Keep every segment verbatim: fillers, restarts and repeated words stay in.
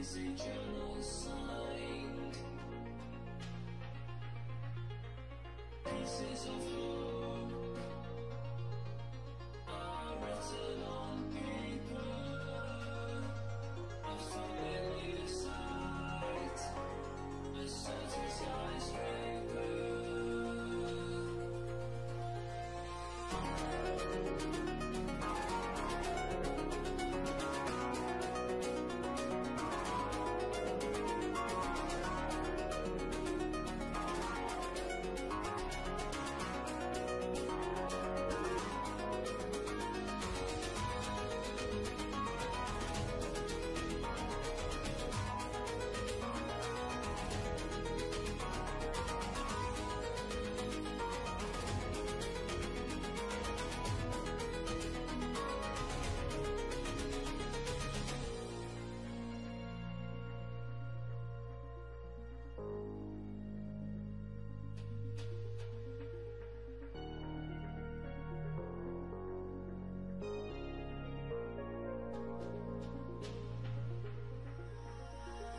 is a genocide. Pieces of hope are written on paper, a familiar sight, a certain skyscraper.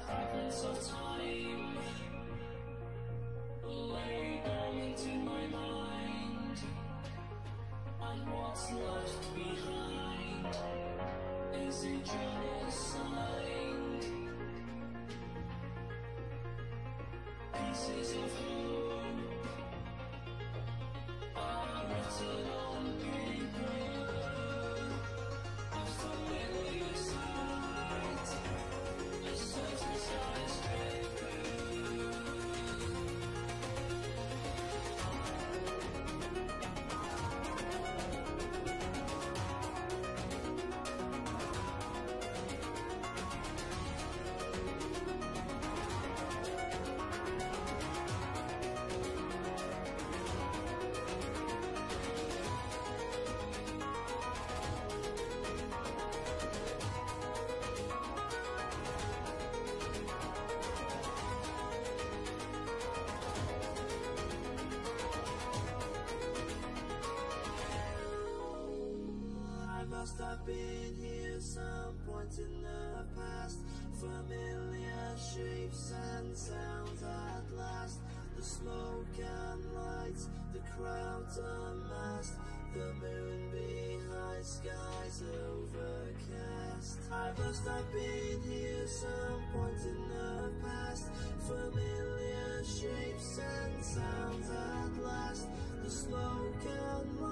Fragments of time lay dormant in my mind, and what's left behind is a genocide. Pieces of hope are written on paper, a familiar sight, a certain skyscraper. I've been here, some point in the past. Familiar shapes and sounds at last. The smoke and lights, the crowds amassed. The moon behind skies overcast. I must have been here, some point in the past. Familiar shapes and sounds at last. The smoke and lights.